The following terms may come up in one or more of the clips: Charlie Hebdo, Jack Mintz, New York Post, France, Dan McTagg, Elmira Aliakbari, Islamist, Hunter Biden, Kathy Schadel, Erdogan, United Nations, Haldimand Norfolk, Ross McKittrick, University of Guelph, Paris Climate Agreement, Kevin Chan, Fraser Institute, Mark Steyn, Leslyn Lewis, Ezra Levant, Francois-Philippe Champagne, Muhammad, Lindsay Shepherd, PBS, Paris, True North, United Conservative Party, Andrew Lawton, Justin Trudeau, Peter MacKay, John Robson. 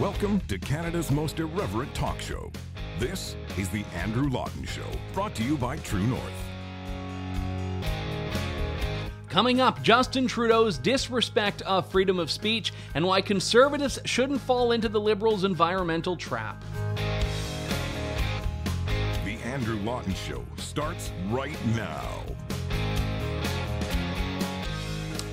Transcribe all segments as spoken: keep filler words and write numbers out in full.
Welcome to Canada's most irreverent talk show. This is The Andrew Lawton Show, brought to you by True North. Coming up, Justin Trudeau's disrespect of freedom of speech and why Conservatives shouldn't fall into the Liberals' environmental trap. The Andrew Lawton Show starts right now.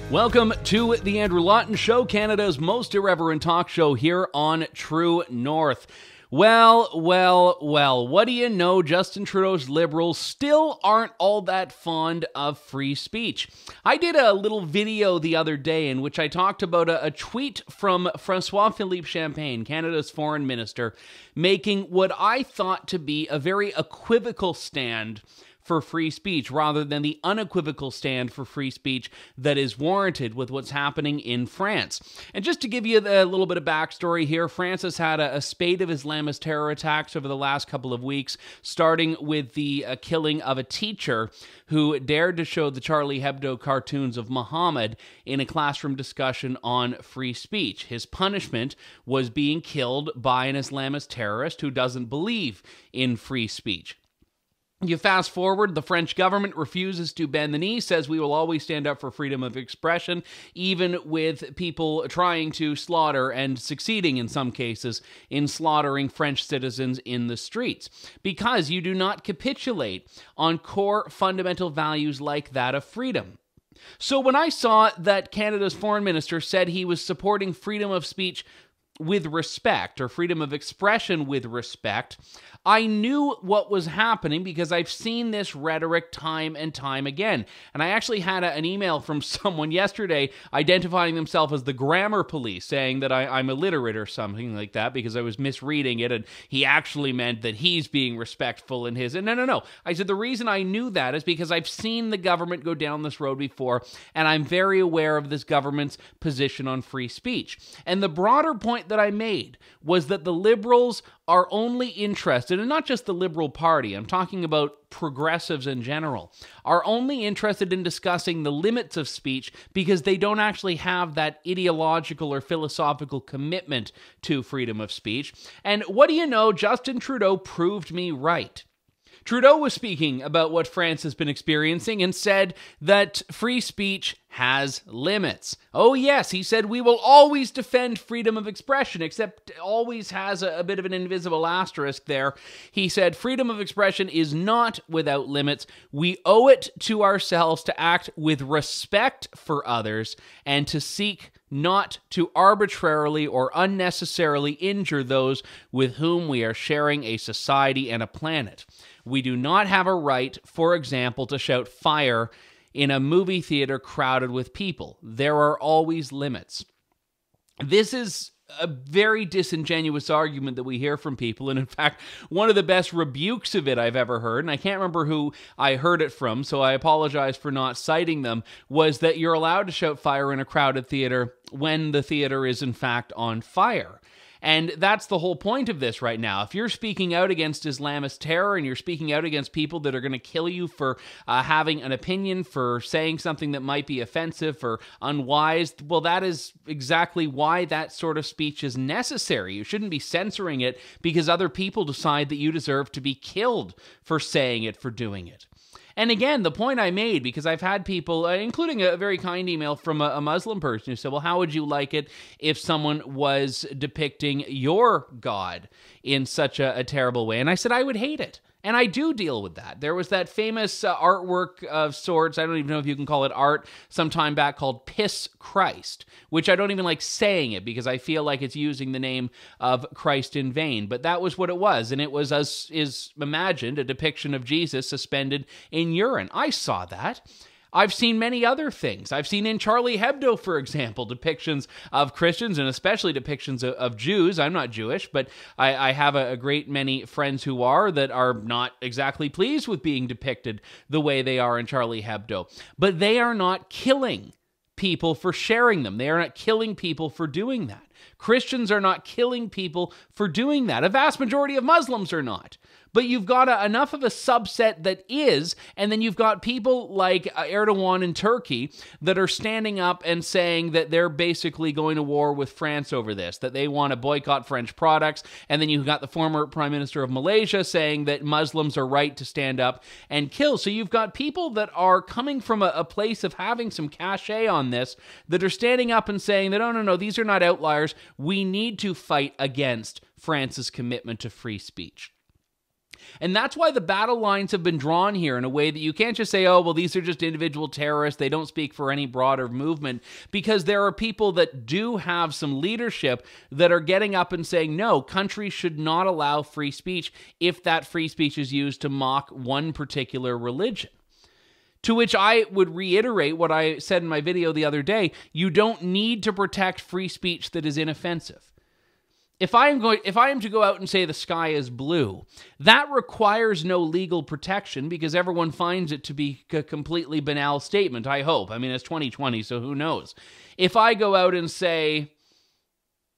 Welcome to The Andrew Lawton Show, Canada's most irreverent talk show here on True North. Well, well, well, what do you know? Justin Trudeau's Liberals still aren't all that fond of free speech. I did a little video the other day in which I talked about a, a tweet from Francois-Philippe Champagne, Canada's foreign minister, making what I thought to be a very equivocal stand for free speech, rather than the unequivocal stand for free speech that is warranted with what's happening in France. And just to give you a little bit of backstory here, France has had a, a spate of Islamist terror attacks over the last couple of weeks, starting with the uh, killing of a teacher who dared to show the Charlie Hebdo cartoons of Muhammad in a classroom discussion on free speech. His punishment was being killed by an Islamist terrorist who doesn't believe in free speech. You fast forward, the French government refuses to bend the knee, says we will always stand up for freedom of expression, even with people trying to slaughter and succeeding in some cases in slaughtering French citizens in the streets, because you do not capitulate on core fundamental values like that of freedom. So when I saw that Canada's foreign minister said he was supporting freedom of speech with respect, or freedom of expression with respect, I knew what was happening because I've seen this rhetoric time and time again. And I actually had a, an email from someone yesterday identifying themselves as the grammar police, saying that I, I'm illiterate or something like that because I was misreading it, and he actually meant that he's being respectful in his... And no, no, no. I said the reason I knew that is because I've seen the government go down this road before, and I'm very aware of this government's position on free speech. And the broader point that I made was that the Liberals are only interested, and not just the Liberal Party, I'm talking about progressives in general, are only interested in discussing the limits of speech because they don't actually have that ideological or philosophical commitment to freedom of speech. And what do you know? Justin Trudeau proved me right. Trudeau was speaking about what France has been experiencing and said that free speech has limits. Oh yes, he said, we will always defend freedom of expression, except always has a, a bit of an invisible asterisk there. He said, freedom of expression is not without limits. We owe it to ourselves to act with respect for others and to seek not to arbitrarily or unnecessarily injure those with whom we are sharing a society and a planet. We do not have a right, for example, to shout fire in a movie theater crowded with people. There are always limits. This is a very disingenuous argument that we hear from people, and in fact, one of the best rebukes of it I've ever heard, and I can't remember who I heard it from, so I apologize for not citing them, was that you're allowed to shout fire in a crowded theater when the theater is in fact on fire. And that's the whole point of this right now. If you're speaking out against Islamist terror and you're speaking out against people that are going to kill you for uh, having an opinion, for saying something that might be offensive or unwise, well, that is exactly why that sort of speech is necessary. You shouldn't be censoring it because other people decide that you deserve to be killed for saying it, for doing it. And again, the point I made, because I've had people, uh, including a very kind email from a, a Muslim person who said, well, how would you like it if someone was depicting your God in such a, a terrible way? And I said, I would hate it. And I do deal with that. There was that famous uh, artwork of sorts, I don't even know if you can call it art, some time back called Piss Christ, which I don't even like saying it because I feel like it's using the name of Christ in vain. But that was what it was, and it was, as is imagined, a depiction of Jesus suspended in urine. I saw that. I've seen many other things. I've seen in Charlie Hebdo, for example, depictions of Christians and especially depictions of, of Jews. I'm not Jewish, but I, I have a, a great many friends who are that are not exactly pleased with being depicted the way they are in Charlie Hebdo. But they are not killing people for sharing them. They are not killing people for doing that. Christians are not killing people for doing that. A vast majority of Muslims are not. But you've got a, enough of a subset that is, and then you've got people like Erdogan in Turkey that are standing up and saying that they're basically going to war with France over this, that they want to boycott French products, and then you've got the former Prime Minister of Malaysia saying that Muslims are right to stand up and kill. So you've got people that are coming from a, a place of having some cachet on this that are standing up and saying that, oh, no, no, these are not outliers. We need to fight against France's commitment to free speech. And that's why the battle lines have been drawn here in a way that you can't just say, oh, well, these are just individual terrorists. They don't speak for any broader movement, because there are people that do have some leadership that are getting up and saying, no, countries should not allow free speech if that free speech is used to mock one particular religion. To which I would reiterate what I said in my video the other day. You don't need to protect free speech that is inoffensive. If I am going, if I am to go out and say the sky is blue, that requires no legal protection because everyone finds it to be a completely banal statement, I hope. I mean, it's twenty twenty, so who knows? If I go out and say,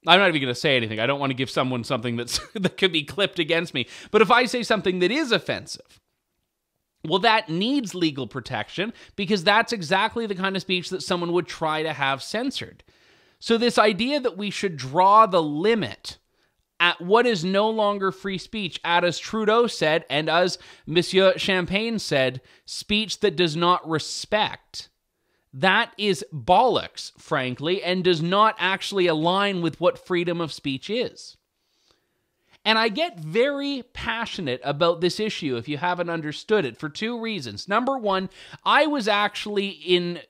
I'm not even going to say anything. I don't want to give someone something that's, that could be clipped against me. But if I say something that is offensive, well, that needs legal protection because that's exactly the kind of speech that someone would try to have censored. So this idea that we should draw the limit at what is no longer free speech, at, as Trudeau said, and as Monsieur Champagne said, speech that does not respect, that is bollocks, frankly, and does not actually align with what freedom of speech is. And I get very passionate about this issue, if you haven't understood it, for two reasons. Number one, I was actually in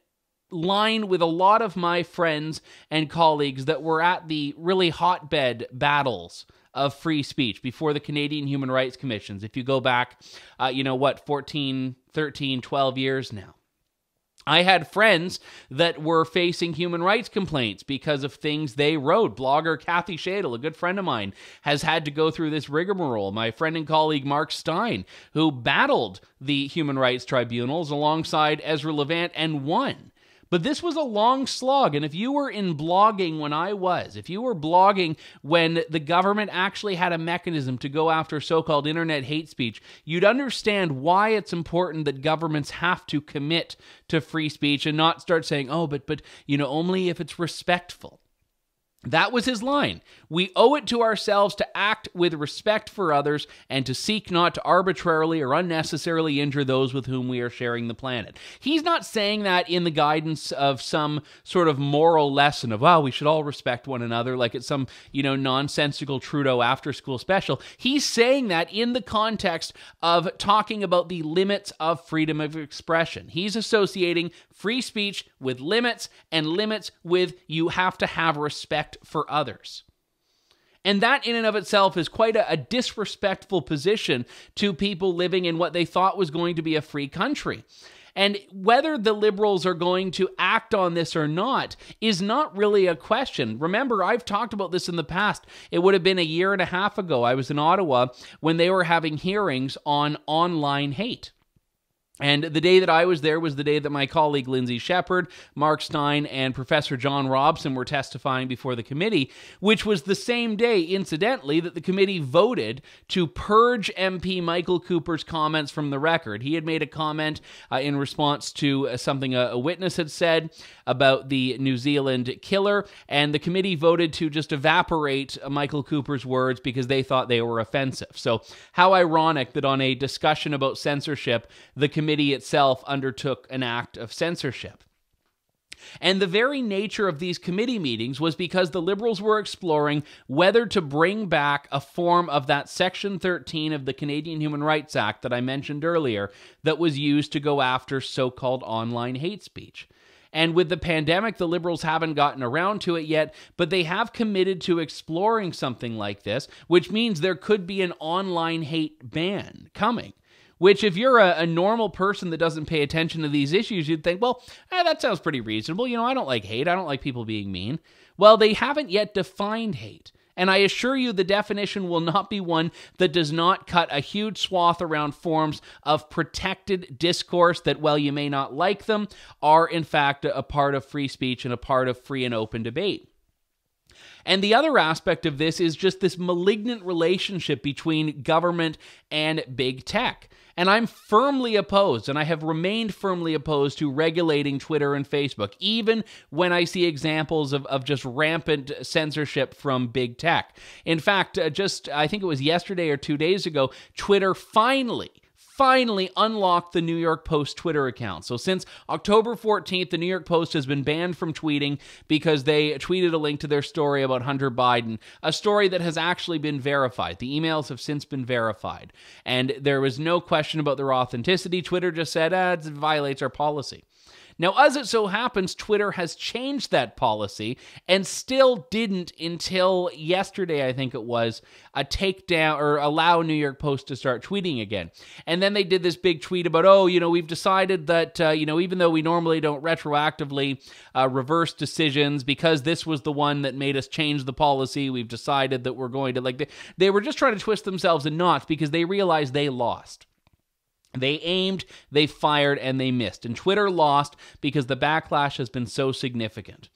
line with a lot of my friends and colleagues that were at the really hotbed battles of free speech before the Canadian Human Rights Commissions. If you go back, uh, you know what, fourteen, thirteen, twelve years now. I had friends that were facing human rights complaints because of things they wrote. Blogger Kathy Schadel, a good friend of mine, has had to go through this rigmarole. My friend and colleague Mark Steyn, who battled the human rights tribunals alongside Ezra Levant and won. But this was a long slog, and if you were in blogging when I was, if you were blogging when the government actually had a mechanism to go after so-called internet hate speech, you'd understand why it's important that governments have to commit to free speech and not start saying, oh, but, but you know, only if it's respectful. That was his line. We owe it to ourselves to act with respect for others and to seek not to arbitrarily or unnecessarily injure those with whom we are sharing the planet. He's not saying that in the guidance of some sort of moral lesson of, well, we should all respect one another, like it's some, you know, nonsensical Trudeau after-school special. He's saying that in the context of talking about the limits of freedom of expression. He's associating free speech with limits and limits with you have to have respect for others. And that in and of itself is quite a, a disrespectful position to people living in what they thought was going to be a free country. And whether the Liberals are going to act on this or not is not really a question. Remember, I've talked about this in the past. It would have been a year and a half ago. I was in Ottawa when they were having hearings on online hate. And the day that I was there was the day that my colleague Lindsay Shepherd, Mark Steyn, and Professor John Robson were testifying before the committee, which was the same day, incidentally, that the committee voted to purge M P Michael Cooper's comments from the record. He had made a comment uh, in response to uh, something a, a witness had said about the New Zealand killer, and the committee voted to just evaporate uh, Michael Cooper's words because they thought they were offensive. So how ironic that on a discussion about censorship, the committee committee itself undertook an act of censorship. And the very nature of these committee meetings was because the Liberals were exploring whether to bring back a form of that Section thirteen of the Canadian Human Rights Act that I mentioned earlier that was used to go after so-called online hate speech. And with the pandemic, the Liberals haven't gotten around to it yet, but they have committed to exploring something like this, which means there could be an online hate ban coming. Which if you're a, a normal person that doesn't pay attention to these issues, you'd think, well, eh, that sounds pretty reasonable. You know, I don't like hate. I don't like people being mean. Well, they haven't yet defined hate. And I assure you the definition will not be one that does not cut a huge swath around forms of protected discourse that, while you may not like them, are in fact a part of free speech and a part of free and open debate. And the other aspect of this is just this malignant relationship between government and big tech. And I'm firmly opposed, and I have remained firmly opposed to regulating Twitter and Facebook, even when I see examples of, of just rampant censorship from big tech. In fact, uh, just I think it was yesterday or two days ago, Twitter finally... finally unlocked the New York Post Twitter account. So since October fourteenth, the New York Post has been banned from tweeting because they tweeted a link to their story about Hunter Biden, a story that has actually been verified. The emails have since been verified, and there was no question about their authenticity. Twitter just said, ah, it violates our policy. Now, as it so happens, Twitter has changed that policy and still didn't until yesterday, I think it was, a takedown or allow New York Post to start tweeting again. And then they did this big tweet about, oh, you know, we've decided that, uh, you know, even though we normally don't retroactively uh, reverse decisions, because this was the one that made us change the policy, we've decided that we're going to, like, they, they were just trying to twist themselves in knots because they realized they lost. They aimed, they fired, and they missed. And Twitter lost because the backlash has been so significant.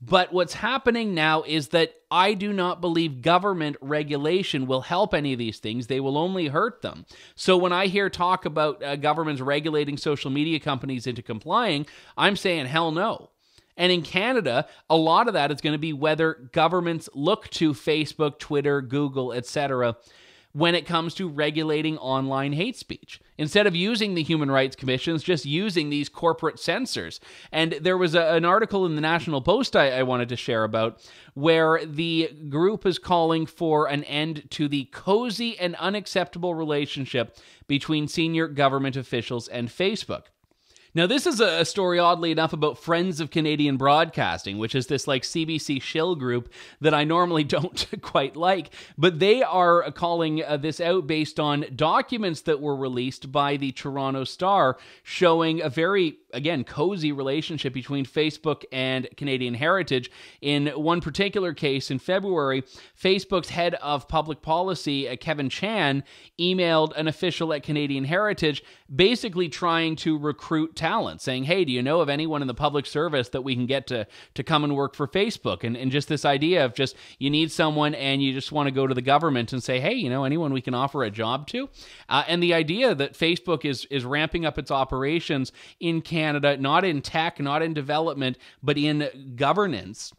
But what's happening now is that I do not believe government regulation will help any of these things. They will only hurt them. So when I hear talk about uh, governments regulating social media companies into complying, I'm saying hell no. And in Canada, a lot of that is going to be whether governments look to Facebook, Twitter, Google, et cetera, when it comes to regulating online hate speech. Instead of using the Human Rights Commissions, just using these corporate censors. And there was a, an article in the National Post I, I wanted to share about where the group is calling for an end to the cozy and unacceptable relationship between senior government officials and Facebook. Now, this is a story, oddly enough, about Friends of Canadian Broadcasting, which is this, like, C B C shill group that I normally don't quite like. But they are calling uh, this out based on documents that were released by the Toronto Star showing a very, again, cozy relationship between Facebook and Canadian Heritage. In one particular case in February, Facebook's head of public policy, uh, Kevin Chan, emailed an official at Canadian Heritage basically trying to recruit talent, saying, hey, do you know of anyone in the public service that we can get to to come and work for Facebook? And, and just this idea of just, you need someone and you just want to go to the government and say, hey, you know, anyone we can offer a job to? Uh, and the idea that Facebook is, is ramping up its operations in Canada, not in tech, not in development, but in governance,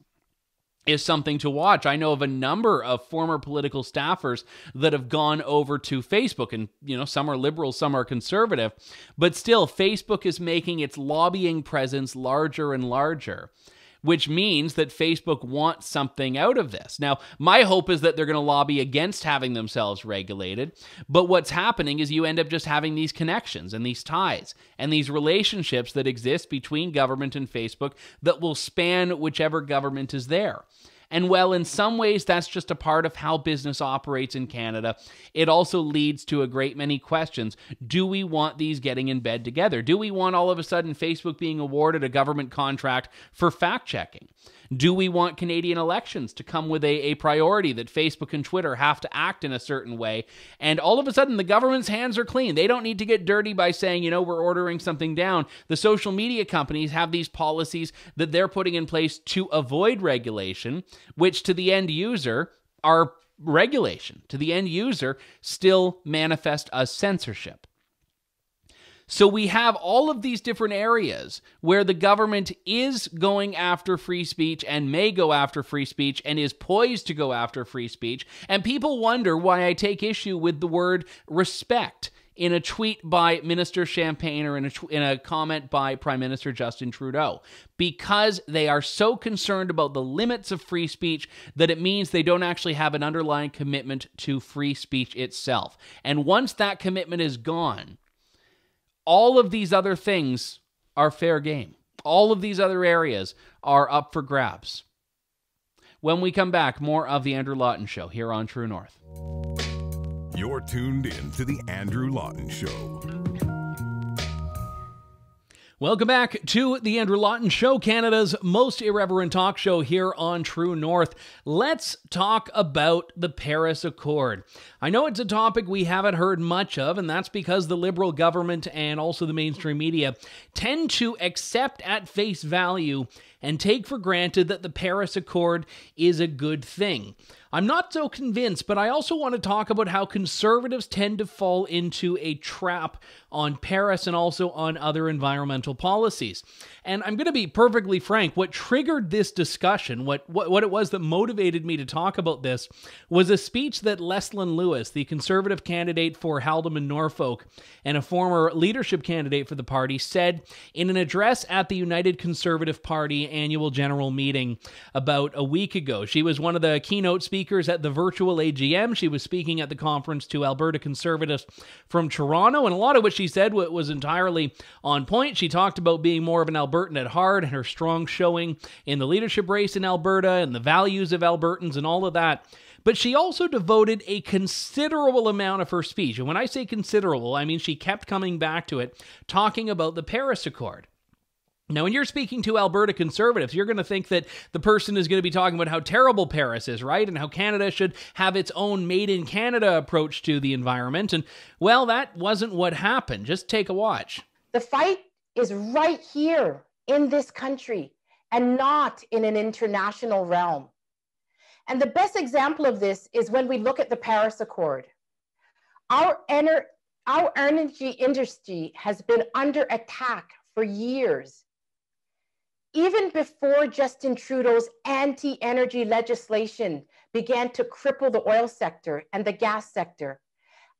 is something to watch. I know of a number of former political staffers that have gone over to Facebook, and, you know, some are liberal, some are conservative, but still Facebook is making its lobbying presence larger and larger, which means that Facebook wants something out of this. Now, my hope is that they're going to lobby against having themselves regulated, but what's happening is you end up just having these connections and these ties and these relationships that exist between government and Facebook that will span whichever government is there. And while in some ways that's just a part of how business operates in Canada, it also leads to a great many questions. Do we want these getting in bed together? Do we want all of a sudden Facebook being awarded a government contract for fact-checking? Do we want Canadian elections to come with a, a priority that Facebook and Twitter have to act in a certain way? And all of a sudden, the government's hands are clean. They don't need to get dirty by saying, you know, we're ordering something down. The social media companies have these policies that they're putting in place to avoid regulation, which to the end user are regulation. To the end user still manifest as censorship. So we have all of these different areas where the government is going after free speech and may go after free speech and is poised to go after free speech. And people wonder why I take issue with the word respect in a tweet by Minister Champagne or in a, in a comment by Prime Minister Justin Trudeau, because they are so concerned about the limits of free speech that it means they don't actually have an underlying commitment to free speech itself. And once that commitment is gone, all of these other things are fair game. All of these other areas are up for grabs. When we come back, more of The Andrew Lawton Show here on True North. You're tuned in to The Andrew Lawton Show. Welcome back to the Andrew Lawton Show, Canada's most irreverent talk show here on True North. Let's talk about the Paris Accord. I know it's a topic we haven't heard much of, and that's because the Liberal government and also the mainstream media tend to accept at face value and take for granted that the Paris Accord is a good thing. I'm not so convinced, but I also want to talk about how conservatives tend to fall into a trap on Paris and also on other environmental policies. And I'm going to be perfectly frank, what triggered this discussion, what, what, what it was that motivated me to talk about this, was a speech that Leslyn Lewis, the conservative candidate for Haldimand Norfolk and a former leadership candidate for the party, said in an address at the United Conservative Party annual general meeting about a week ago. She was one of the keynote speakers at the virtual A G M. She was speaking at the conference to Alberta Conservatives from Toronto, and a lot of what she said was entirely on point. She talked about being more of an Albertan at heart and her strong showing in the leadership race in Alberta and the values of Albertans and all of that. But she also devoted a considerable amount of her speech, and when I say considerable, I mean she kept coming back to it, talking about the Paris Accord. Now, when you're speaking to Alberta Conservatives, you're going to think that the person is going to be talking about how terrible Paris is, right? And how Canada should have its own Made in Canada approach to the environment. And, well, that wasn't what happened. Just take a watch. The fight is right here in this country and not in an international realm. And the best example of this is when we look at the Paris Accord. Our, ener- our energy industry has been under attack for years. Even before Justin Trudeau's anti-energy legislation began to cripple the oil sector and the gas sector,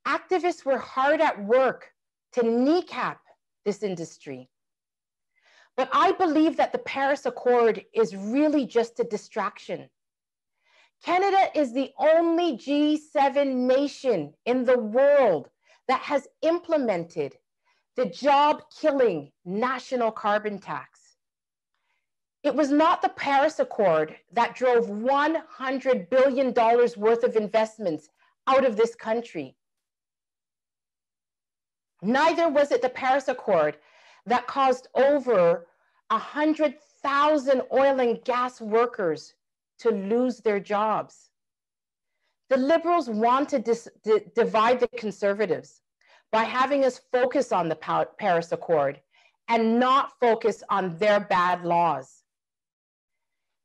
activists were hard at work to kneecap this industry. But I believe that the Paris Accord is really just a distraction. Canada is the only G seven nation in the world that has implemented the job-killing national carbon tax. It was not the Paris Accord that drove one hundred billion dollars worth of investments out of this country. Neither was it the Paris Accord that caused over one hundred thousand oil and gas workers to lose their jobs. The Liberals want to dis- d- divide the Conservatives by having us focus on the pa- Paris Accord and not focus on their bad laws.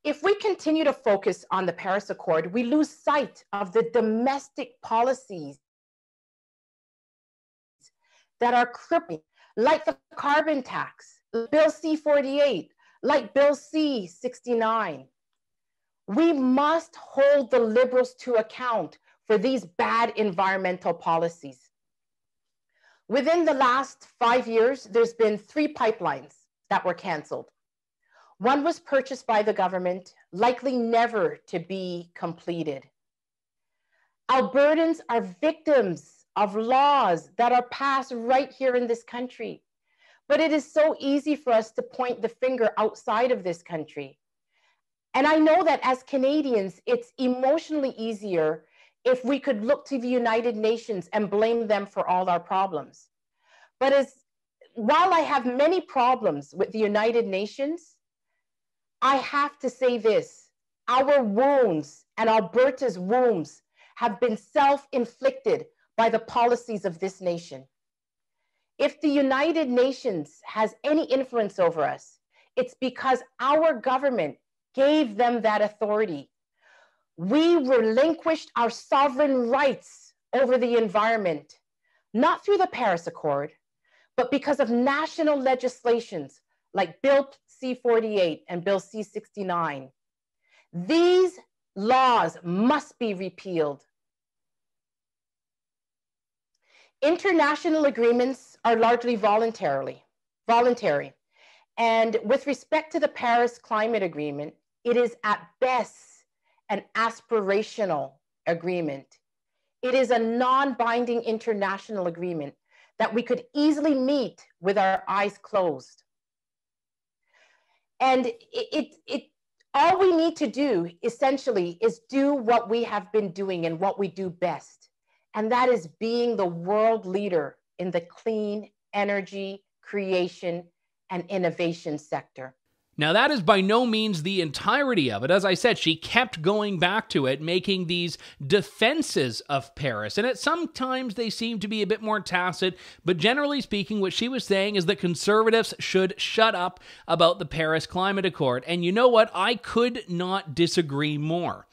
If we continue to focus on the Paris Accord, we lose sight of the domestic policies that are crippling, like the carbon tax, Bill C forty-eight, like Bill C sixty-nine. We must hold the Liberals to account for these bad environmental policies. Within the last five years, there's been three pipelines that were canceled. One was purchased by the government, likely never to be completed. Albertans are victims of laws that are passed right here in this country. But it is so easy for us to point the finger outside of this country. And I know that as Canadians, it's emotionally easier if we could look to the United Nations and blame them for all our problems. But as, while I have many problems with the United Nations, I have to say this, our wounds and Alberta's wounds have been self-inflicted by the policies of this nation. If the United Nations has any influence over us, it's because our government gave them that authority. We relinquished our sovereign rights over the environment, not through the Paris Accord, but because of national legislations like Bill C forty-eight and Bill C sixty-nine. These laws must be repealed. International agreements are largely voluntarily, voluntary. And with respect to the Paris Climate Agreement, it is at best an aspirational agreement. It is a non-binding international agreement that we could easily meet with our eyes closed. And it, it, it, all we need to do, essentially, is do what we have been doing and what we do best. And that is being the world leader in the clean energy creation and innovation sector. Now, that is by no means the entirety of it. As I said, she kept going back to it, making these defenses of Paris. And at sometimes they seem to be a bit more tacit, but generally speaking, what she was saying is that conservatives should shut up about the Paris Climate Accord. And you know what? I could not disagree more.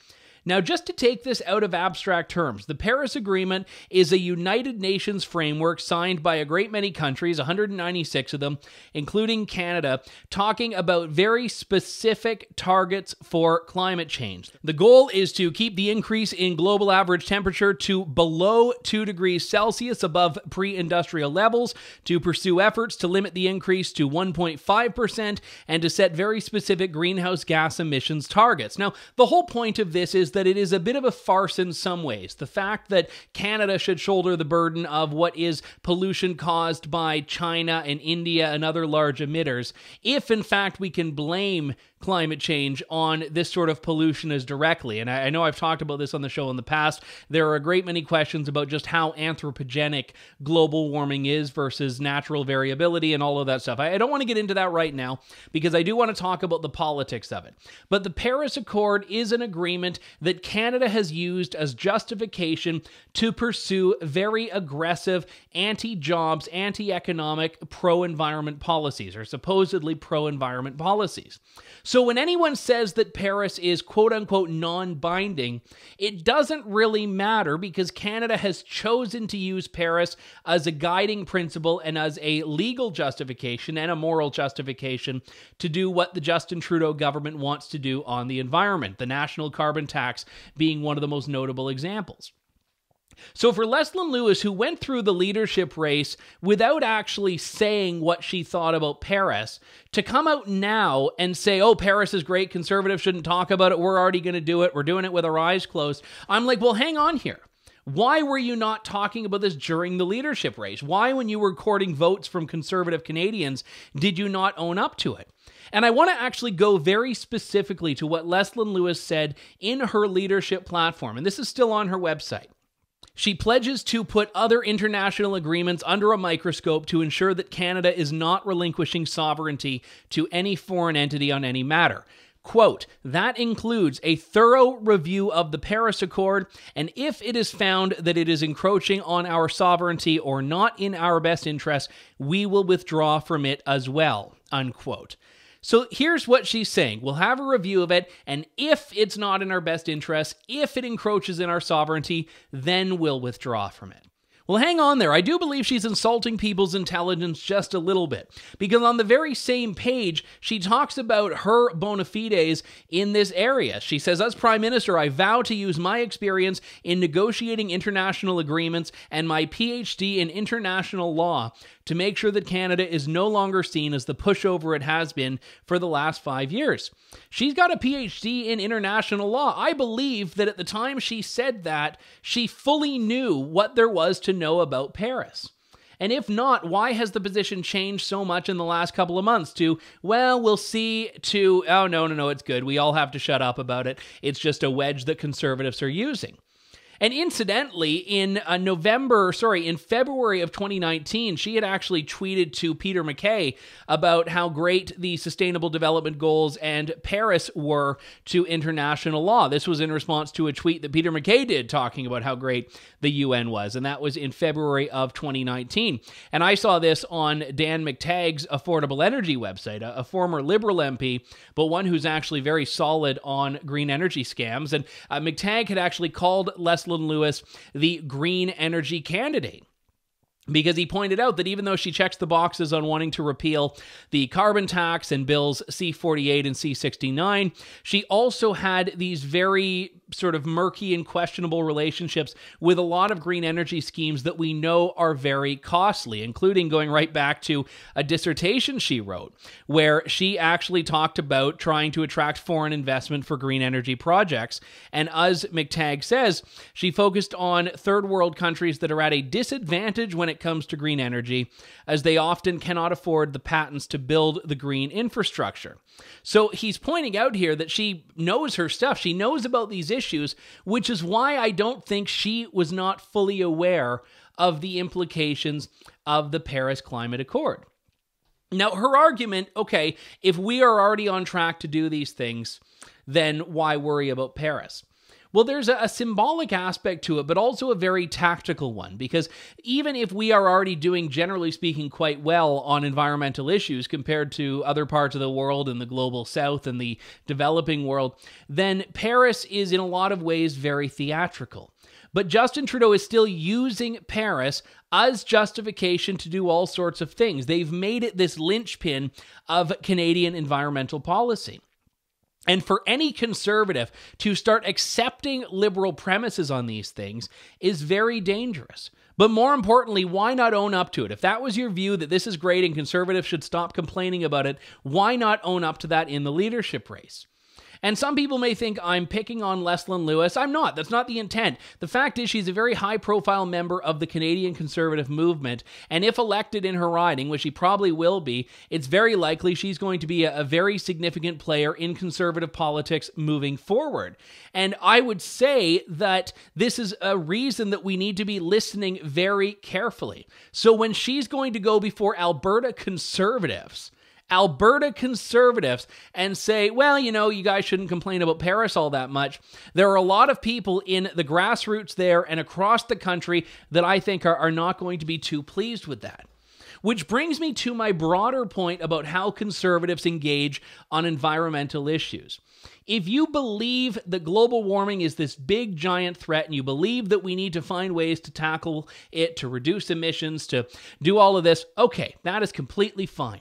Now, just to take this out of abstract terms, the Paris Agreement is a United Nations framework signed by a great many countries, one hundred ninety-six of them, including Canada, talking about very specific targets for climate change. The goal is to keep the increase in global average temperature to below two degrees Celsius above pre-industrial levels, to pursue efforts to limit the increase to one point five percent, and to set very specific greenhouse gas emissions targets. Now, the whole point of this is that it is a bit of a farce in some ways. The fact that Canada should shoulder the burden of what is pollution caused by China and India and other large emitters, if in fact we can blame climate change on this sort of pollution as directly. And I, I know I've talked about this on the show in the past. There are a great many questions about just how anthropogenic global warming is versus natural variability and all of that stuff. I, I don't want to get into that right now because I do want to talk about the politics of it. But the Paris Accord is an agreement that Canada has used as justification to pursue very aggressive anti-jobs, anti-economic, pro-environment policies, or supposedly pro-environment policies. So when anyone says that Paris is quote-unquote non-binding, it doesn't really matter because Canada has chosen to use Paris as a guiding principle and as a legal justification and a moral justification to do what the Justin Trudeau government wants to do on the environment, the national carbon tax being one of the most notable examples. So for Leslyn Lewis, who went through the leadership race without actually saying what she thought about Paris, to come out now and say, oh, Paris is great, conservatives shouldn't talk about it, we're already going to do it, we're doing it with our eyes closed, I'm like, well, hang on here. Why were you not talking about this during the leadership race? Why, when you were courting votes from conservative Canadians, did you not own up to it? And I want to actually go very specifically to what Leslyn Lewis said in her leadership platform, and this is still on her website. She pledges to put other international agreements under a microscope to ensure that Canada is not relinquishing sovereignty to any foreign entity on any matter. Quote, that includes a thorough review of the Paris Accord, and if it is found that it is encroaching on our sovereignty or not in our best interest, we will withdraw from it as well, unquote. So here's what she's saying. We'll have a review of it, and if it's not in our best interest, if it encroaches in our sovereignty, then we'll withdraw from it. Well, hang on there. I do believe she's insulting people's intelligence just a little bit, because on the very same page, she talks about her bona fides in this area. She says, as Prime Minister, I vow to use my experience in negotiating international agreements and my PhD in international law to make sure that Canada is no longer seen as the pushover it has been for the last five years. She's got a PhD in international law. I believe that at the time she said that, she fully knew what there was to know about Paris. And if not, why has the position changed so much in the last couple of months to, well, we'll see, to, oh, no, no, no, it's good. We all have to shut up about it. It's just a wedge that conservatives are using. And incidentally, in uh, November, sorry, in February of twenty nineteen, she had actually tweeted to Peter MacKay about how great the Sustainable Development Goals and Paris were to international law. This was in response to a tweet that Peter MacKay did talking about how great the U N was, and that was in February of twenty nineteen. And I saw this on Dan McTagg's Affordable Energy website, a, a former Liberal M P, but one who's actually very solid on green energy scams. And uh, McTagg had actually called Leslyn Lewis the green energy candidate, because he pointed out that even though she checks the boxes on wanting to repeal the carbon tax and bills C forty-eight and C sixty-nine, she also had these very sort of murky and questionable relationships with a lot of green energy schemes that we know are very costly, including going right back to a dissertation she wrote, where she actually talked about trying to attract foreign investment for green energy projects. And as McTagg says, she focused on third world countries that are at a disadvantage when it comes to green energy, as they often cannot afford the patents to build the green infrastructure. So he's pointing out here that she knows her stuff. She knows about these issues, which is why I don't think she was not fully aware of the implications of the Paris Climate Accord. Now, her argument, okay, if we are already on track to do these things, then why worry about Paris? Well, there's a symbolic aspect to it, but also a very tactical one, because even if we are already doing, generally speaking, quite well on environmental issues compared to other parts of the world and the global south and the developing world, then Paris is in a lot of ways very theatrical. But Justin Trudeau is still using Paris as justification to do all sorts of things. They've made it this linchpin of Canadian environmental policy. And for any conservative to start accepting liberal premises on these things is very dangerous. But more importantly, why not own up to it? If that was your view, that this is great and conservatives should stop complaining about it, why not own up to that in the leadership race? And some people may think I'm picking on Leslyn Lewis. I'm not. That's not the intent. The fact is she's a very high-profile member of the Canadian conservative movement, and if elected in her riding, which she probably will be, it's very likely she's going to be a, a very significant player in conservative politics moving forward. And I would say that this is a reason that we need to be listening very carefully. So when she's going to go before Alberta conservatives... Alberta conservatives and say, well, you know, you guys shouldn't complain about Paris all that much. There are a lot of people in the grassroots there and across the country that I think are, are not going to be too pleased with that. Which brings me to my broader point about how conservatives engage on environmental issues. If you believe that global warming is this big, giant threat, and you believe that we need to find ways to tackle it, to reduce emissions, to do all of this, okay, that is completely fine.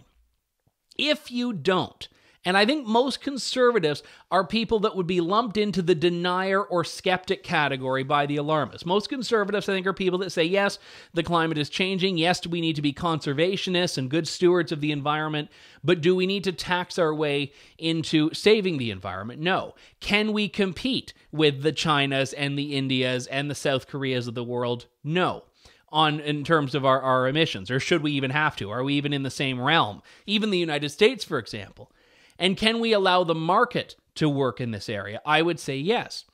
If you don't, and I think most conservatives are people that would be lumped into the denier or skeptic category by the alarmists. Most conservatives, I think, are people that say, yes, the climate is changing. Yes, we need to be conservationists and good stewards of the environment. But do we need to tax our way into saving the environment? No. Can we compete with the Chinas and the Indias and the South Koreas of the world? No. On in terms of our, our emissions, or should we even have to? Are we even in the same realm? Even the United States, for example. And can we allow the market to work in this area? I would say yes.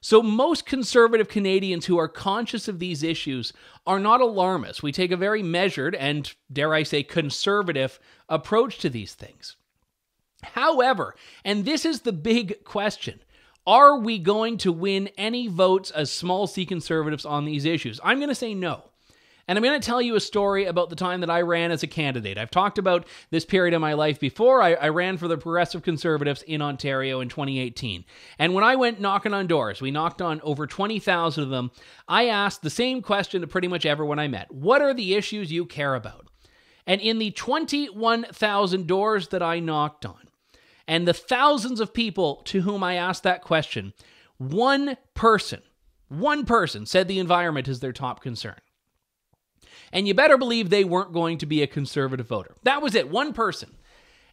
So most conservative Canadians who are conscious of these issues are not alarmists. We take a very measured and, dare I say, conservative approach to these things. However, and this is the big question, are we going to win any votes as small C conservatives on these issues? I'm going to say no. And I'm going to tell you a story about the time that I ran as a candidate. I've talked about this period of my life before. I, I ran for the Progressive Conservatives in Ontario in twenty eighteen. And when I went knocking on doors, we knocked on over twenty thousand of them, I asked the same question to pretty much everyone I met. What are the issues you care about? And in the twenty-one thousand doors that I knocked on, and the thousands of people to whom I asked that question, one person, one person said the environment is their top concern. And you better believe they weren't going to be a conservative voter. That was it, one person.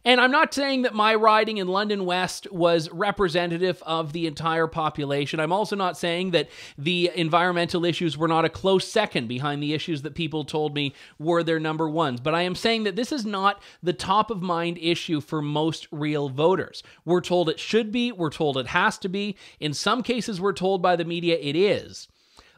And I'm not saying that my riding in London West was representative of the entire population. I'm also not saying that the environmental issues were not a close second behind the issues that people told me were their number ones. But I am saying that this is not the top of mind issue for most real voters. We're told it should be. We're told it has to be. In some cases, we're told by the media it is.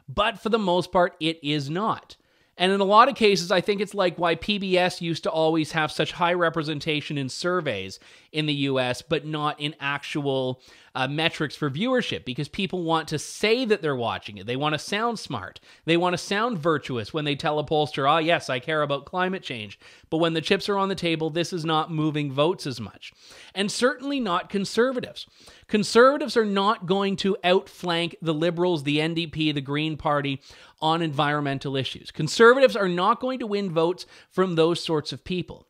But for the most part, it is not. And in a lot of cases, I think it's like why P B S used to always have such high representation in surveys in the U S, but not in actual uh, metrics for viewership, because people want to say that they're watching it. They want to sound smart. They want to sound virtuous when they tell a pollster, ah, yes, I care about climate change. But when the chips are on the table, this is not moving votes as much. And certainly not conservatives. Conservatives are not going to outflank the Liberals, the N D P, the Green Party on environmental issues. Conservatives are not going to win votes from those sorts of people.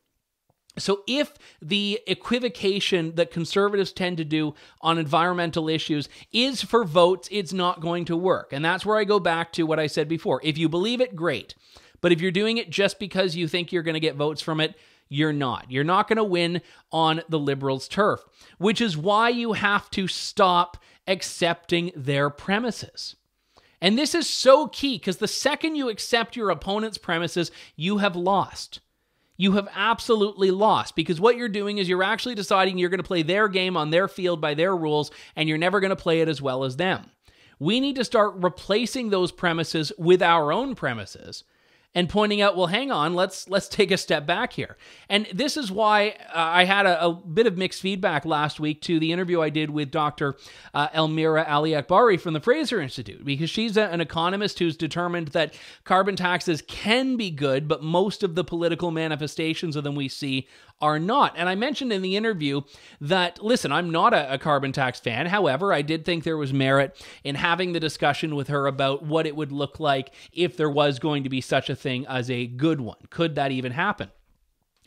So if the equivocation that conservatives tend to do on environmental issues is for votes, it's not going to work. And that's where I go back to what I said before. If you believe it, great. But if you're doing it just because you think you're going to get votes from it, you're not. You're not going to win on the Liberals' turf, which is why you have to stop accepting their premises. And this is so key, because the second you accept your opponent's premises, you have lost. You have absolutely lost, because what you're doing is you're actually deciding you're going to play their game on their field by their rules, and you're never going to play it as well as them. We need to start replacing those premises with our own premises and pointing out, well, hang on, let's let's take a step back here. And this is why uh, I had a, a bit of mixed feedback last week to the interview I did with Doctor Uh, Elmira Aliakbari from the Fraser Institute, because she's a, an economist who's determined that carbon taxes can be good, but most of the political manifestations of them we see are not. And I mentioned in the interview that, listen, I'm not a, a carbon tax fan. However, I did think there was merit in having the discussion with her about what it would look like if there was going to be such a thing as a good one. Could that even happen?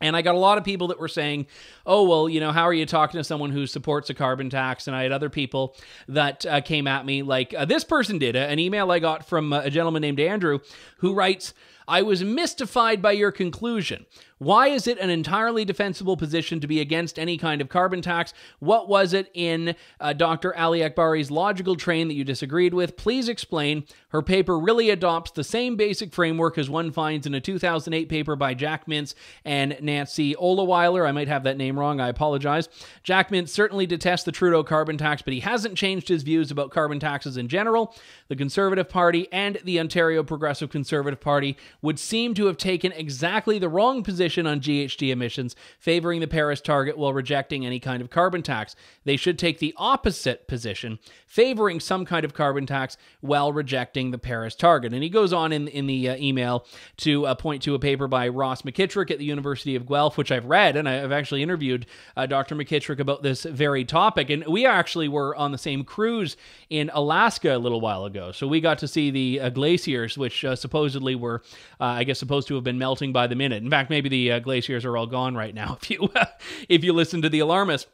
And I got a lot of people that were saying, oh, well, you know, how are you talking to someone who supports a carbon tax? And I had other people that uh, came at me like uh, this person did. Uh, an email I got from uh, a gentleman named Andrew, who writes, I was mystified by your conclusion. Why is it an entirely defensible position to be against any kind of carbon tax? What was it in uh, Doctor Aliakbari's logical train that you disagreed with? Please explain. Her paper really adopts the same basic framework as one finds in a two thousand eight paper by Jack Mintz and Nancy Olaweiler. I might have that name wrong. I apologize. Jack Mintz certainly detests the Trudeau carbon tax, but he hasn't changed his views about carbon taxes in general. The Conservative Party and the Ontario Progressive Conservative Party would seem to have taken exactly the wrong position on G H G emissions, favoring the Paris target while rejecting any kind of carbon tax. They should take the opposite position, favoring some kind of carbon tax while rejecting the Paris target. And he goes on in, in the uh, email to uh, point to a paper by Ross McKittrick at the University of Guelph, which I've read, and I've actually interviewed uh, Doctor McKittrick about this very topic. And we actually were on the same cruise in Alaska a little while ago, so we got to see the uh, glaciers, which uh, supposedly were, uh, I guess, supposed to have been melting by the minute. In fact, maybe the The uh, glaciers are all gone right now if you uh, if you listen to the alarmist.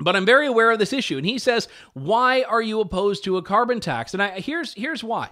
But I'm very aware of this issue. And he says, why are you opposed to a carbon tax? And I, here's here's why.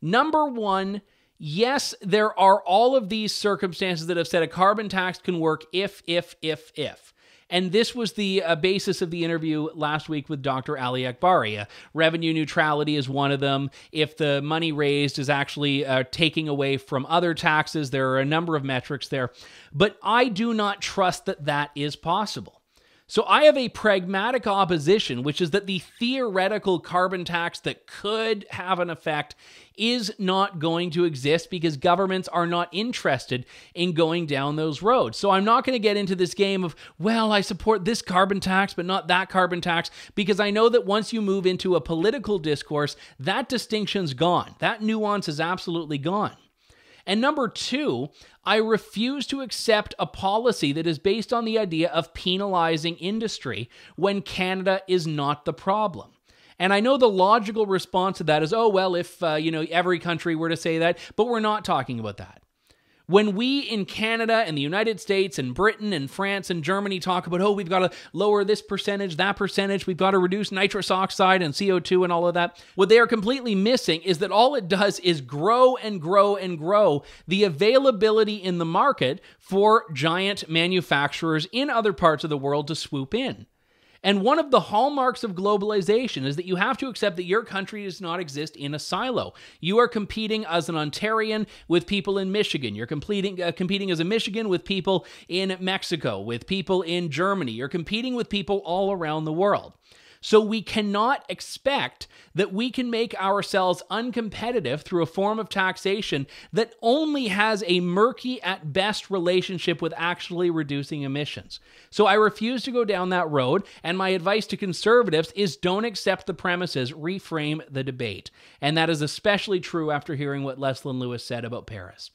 Number one, yes, there are all of these circumstances that have said a carbon tax can work if, if, if, if. And this was the uh, basis of the interview last week with Doctor Aliakbari. Uh, revenue neutrality is one of them. If the money raised is actually uh, taking away from other taxes, there are a number of metrics there. But I do not trust that that is possible. So I have a pragmatic opposition, which is that the theoretical carbon tax that could have an effect is not going to exist because governments are not interested in going down those roads. So I'm not going to get into this game of, well, I support this carbon tax, but not that carbon tax, because I know that once you move into a political discourse, that distinction's gone. That nuance is absolutely gone. And number two, I refuse to accept a policy that is based on the idea of penalizing industry when Canada is not the problem. And I know the logical response to that is, oh, well, if uh, you know, every country were to say that, but we're not talking about that. When we in Canada and the United States and Britain and France and Germany talk about, oh, we've got to lower this percentage, that percentage, we've got to reduce nitrous oxide and C O two and all of that, what they are completely missing is that all it does is grow and grow and grow the availability in the market for giant manufacturers in other parts of the world to swoop in. And one of the hallmarks of globalization is that you have to accept that your country does not exist in a silo. You are competing as an Ontarian with people in Michigan. You're competing, uh, competing as a Michigan with people in Mexico, with people in Germany. You're competing with people all around the world. So we cannot expect that we can make ourselves uncompetitive through a form of taxation that only has a murky at best relationship with actually reducing emissions. So I refuse to go down that road, and my advice to conservatives is don't accept the premises, reframe the debate. And that is especially true after hearing what Leslyn Lewis said about Paris.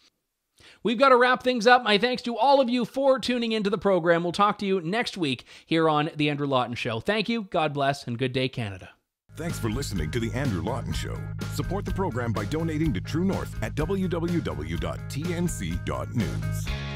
We've got to wrap things up. My thanks to all of you for tuning into the program. We'll talk to you next week here on The Andrew Lawton Show. Thank you, God bless, and good day, Canada. Thanks for listening to The Andrew Lawton Show. Support the program by donating to True North at w w w dot t n c dot news.